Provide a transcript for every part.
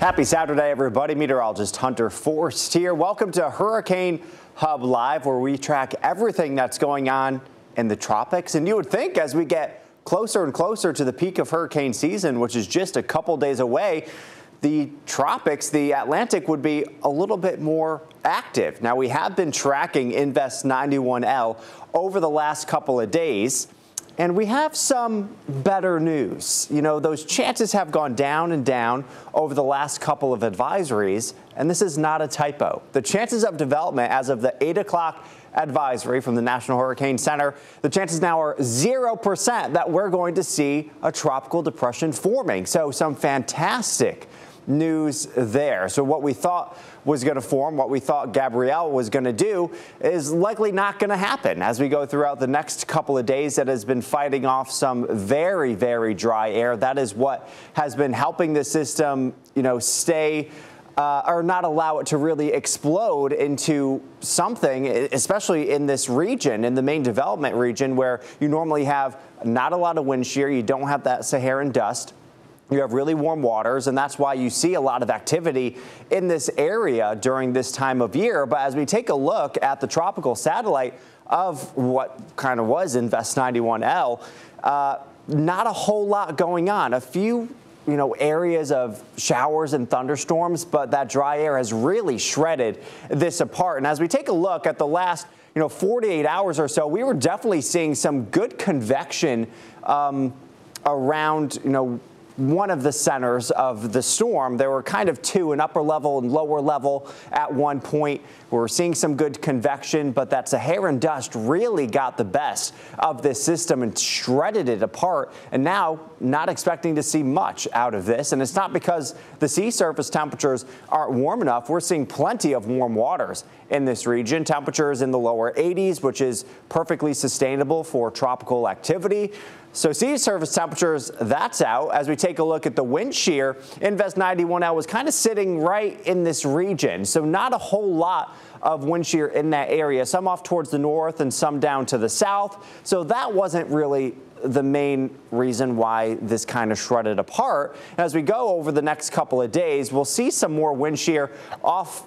Happy Saturday, everybody. Meteorologist Hunter Forst here. Welcome to Hurricane Hub Live, where we track everything that's going on in the tropics. And you would think as we get closer and closer to the peak of hurricane season, which is just a couple days away, the tropics, the Atlantic, would be a little bit more active. Now, we have been tracking Invest 91L over the last couple of days. And we have some better news. You know, those chances have gone down and down over the last couple of advisories, and this is not a typo. The chances of development as of the 8 o'clock advisory from the National Hurricane Center, the chances now are 0% that we're going to see a tropical depression forming. So some fantastic news there. So what we thought was going to form, what we thought Gabrielle was going to do, is likely not going to happen. As we go throughout the next couple of days, that has been fighting off some very, very dry air. That is what has been helping the system, you know, stay or not allow it to really explode into something, especially in this region, in the main development region, where you normally have not a lot of wind shear. You don't have that Saharan dust. You have really warm waters, and that's why you see a lot of activity in this area during this time of year. But as we take a look at the tropical satellite of what kind of was Invest 91L, not a whole lot going on. A few, you know, areas of showers and thunderstorms, but that dry air has really shredded this apart. And as we take a look at the last, you know, 48 hours or so, we were definitely seeing some good convection around, you know, one of the centers of the storm. There were kind of two, an upper level and lower level at one point. We were seeing some good convection, but that Saharan dust really got the best of this system and shredded it apart. And now, not expecting to see much out of this. And it's not because the sea surface temperatures aren't warm enough. We're seeing plenty of warm waters in this region. Temperatures in the lower 80s, which is perfectly sustainable for tropical activity. So sea surface temperatures, that's out. As we take a look at the wind shear, Invest 91L was kind of sitting right in this region. So not a whole lot of wind shear in that area, some off towards the north and some down to the south. So that wasn't really the main reason why this kind of shredded apart. As we go over the next couple of days, we'll see some more wind shear off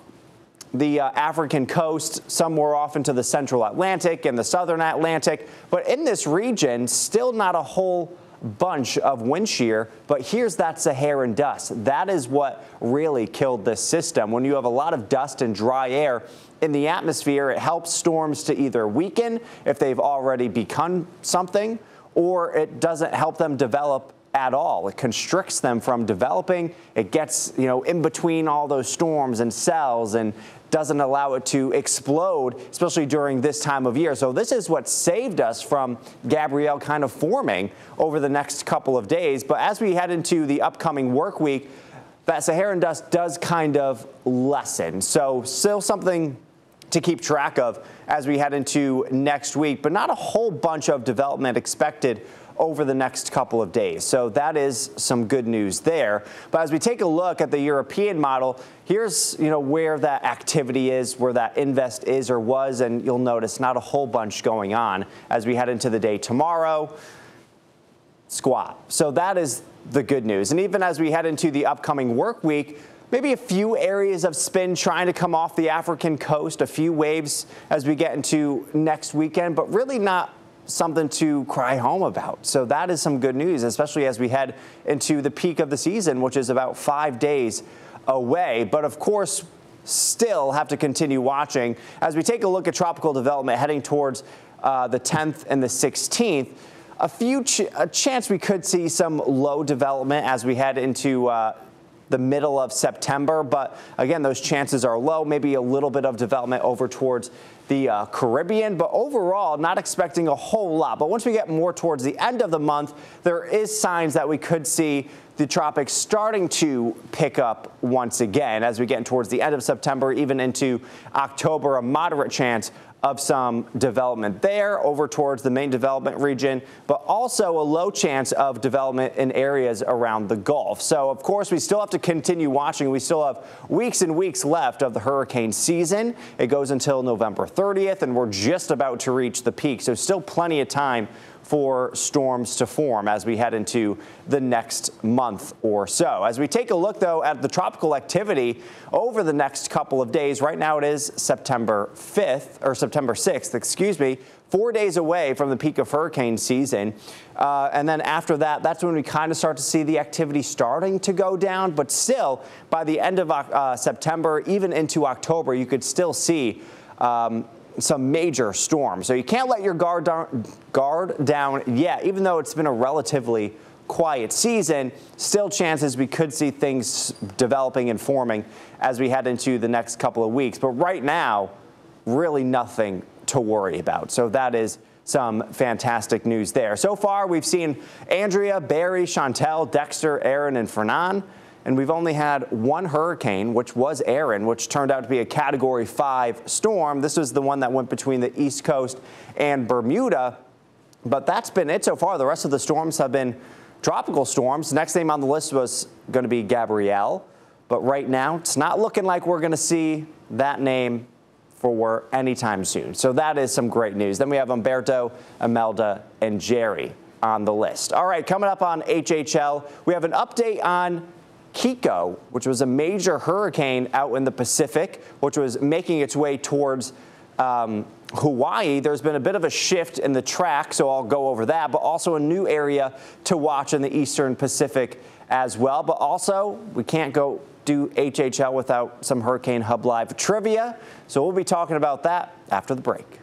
the African coast, some more off into the central Atlantic and the southern Atlantic. But in this region, still not a whole bunch of wind shear. But here's that Saharan dust. That is what really killed this system. When you have a lot of dust and dry air in the atmosphere, it helps storms to either weaken if they've already become something, or it doesn't help them develop at all. It constricts them from developing. It gets, you know, in between all those storms and cells and doesn't allow it to explode, especially during this time of year. So this is what saved us from Gabrielle kind of forming over the next couple of days. But as we head into the upcoming work week, that Saharan dust does kind of lessen. So still something to keep track of as we head into next week, but not a whole bunch of development expected over the next couple of days. So that is some good news there. But as we take a look at the European model, here's, you know, where that activity is, where that invest is or was, and you'll notice not a whole bunch going on as we head into the day tomorrow. Squat. So that is the good news. And even as we head into the upcoming work week, maybe a few areas of spin trying to come off the African coast, a few waves as we get into next weekend, but really not something to cry home about. So that is some good news, especially as we head into the peak of the season, which is about 5 days away. But of course, still have to continue watching as we take a look at tropical development heading towards the 10th and the 16th. A chance we could see some low development as we head into the middle of September. But again, those chances are low, maybe a little bit of development over towards the Caribbean, but overall not expecting a whole lot. But once we get more towards the end of the month, there is signs that we could see the tropics starting to pick up once again as we get towards the end of September, even into October, a moderate chance of some development there over towards the main development region, but also a low chance of development in areas around the Gulf. So of course, we still have to continue watching. We still have weeks and weeks left of the hurricane season. It goes until November 30th, and we're just about to reach the peak. So still plenty of time for storms to form as we head into the next month or so. As we take a look, though, at the tropical activity over the next couple of days, right now it is September 6th, excuse me, 4 days away from the peak of hurricane season. And then after that, that's when we kind of start to see the activity starting to go down. But still, by the end of September, even into October, you could still see some major storms. So you can't let your guard down yet, even though it's been a relatively quiet season. Still chances we could see things developing and forming as we head into the next couple of weeks. But right now, really nothing to worry about. So that is some fantastic news there. So far, we've seen Andrea, Barry, Chantel, Dexter, Aaron, and Fernan. And we've only had one hurricane, which was Erin, which turned out to be a Category 5 storm. This was the one that went between the East Coast and Bermuda. But that's been it so far. The rest of the storms have been tropical storms. Next name on the list was going to be Gabrielle. But right now, it's not looking like we're going to see that name for anytime soon. So that is some great news. Then we have Umberto, Imelda, and Jerry on the list. All right, coming up on HHL, we have an update on Kiko, which was a major hurricane out in the Pacific, which was making its way towards Hawaii. There's been a bit of a shift in the track, so I'll go over that, but also a new area to watch in the Eastern Pacific as well. But also, we can't go do HHL without some Hurricane Hub Live trivia, so we'll be talking about that after the break.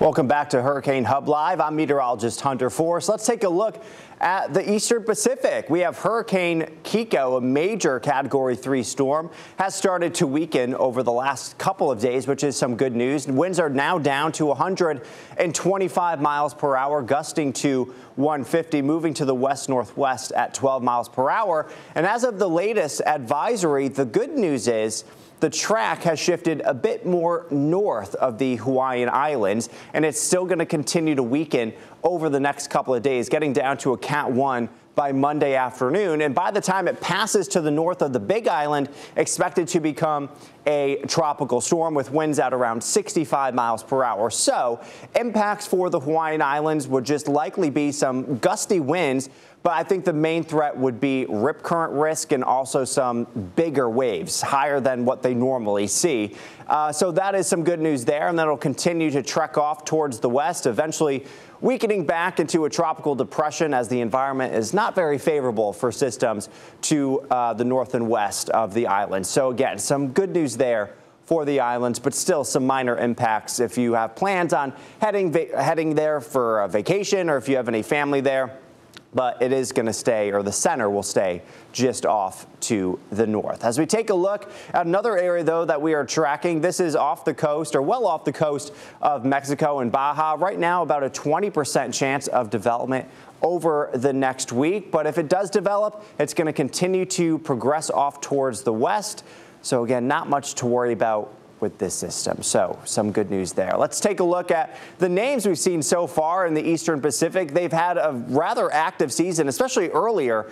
Welcome back to Hurricane Hub Live. I'm meteorologist Hunter Forst. Let's take a look at the Eastern Pacific. We have Hurricane Kiko, a major Category 3 storm, has started to weaken over the last couple of days, which is some good news. Winds are now down to 125 miles per hour, gusting to 150, moving to the west-northwest at 12 miles per hour. And as of the latest advisory, the good news is the track has shifted a bit more north of the Hawaiian Islands, and it's still going to continue to weaken over the next couple of days, getting down to a Cat 1 by Monday afternoon. And by the time it passes to the north of the Big Island, expected to become a tropical storm with winds at around 65 miles per hour. So impacts for the Hawaiian Islands would just likely be some gusty winds, But I think the main threat would be rip current risk and also some bigger waves, higher than what they normally see. So that is some good news there, and that'll continue to trek off towards the west, eventually weakening back into a tropical depression as the environment is not very favorable for systems to the north and west of the island. So again, some good news there for the islands, but still some minor impacts if you have plans on heading there for a vacation or if you have any family there. But it is going to stay, or the center will stay just off to the north. As we take a look at another area, though, that we are tracking, this is off the coast or well off the coast of Mexico and Baja. Right now, about a 20% chance of development over the next week. But if it does develop, it's going to continue to progress off towards the west. So, again, not much to worry about with this system. So some good news there. Let's take a look at the names we've seen so far in the Eastern Pacific. They've had a rather active season, especially earlier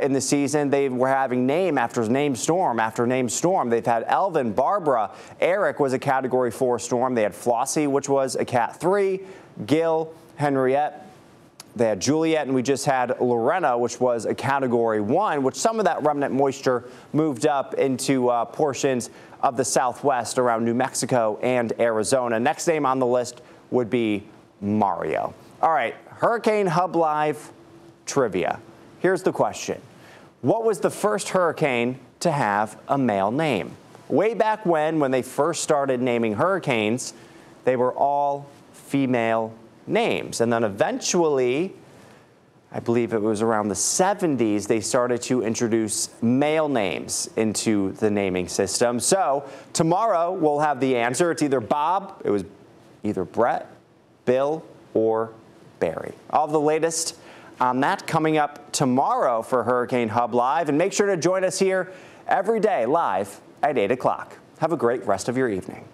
in the season. They were having name after name storm after name storm. They've had Elvin, Barbara, Eric was a Category 4 storm. They had Flossie, which was a Cat 3, Gill, Henriette. They had Juliet, and we just had Lorena, which was a Category 1, which some of that remnant moisture moved up into portions of the southwest around New Mexico and Arizona. Next name on the list would be Mario. All right, Hurricane Hub Live trivia. Here's the question. What was the first hurricane to have a male name? Way back when they first started naming hurricanes, they were all female names. And then eventually, I believe it was around the 70s, they started to introduce male names into the naming system. So tomorrow we'll have the answer. It's either Bob, it was either Brett, Bill, or Barry. All the latest on that coming up tomorrow for Hurricane Hub Live. And make sure to join us here every day live at 8 o'clock. Have a great rest of your evening.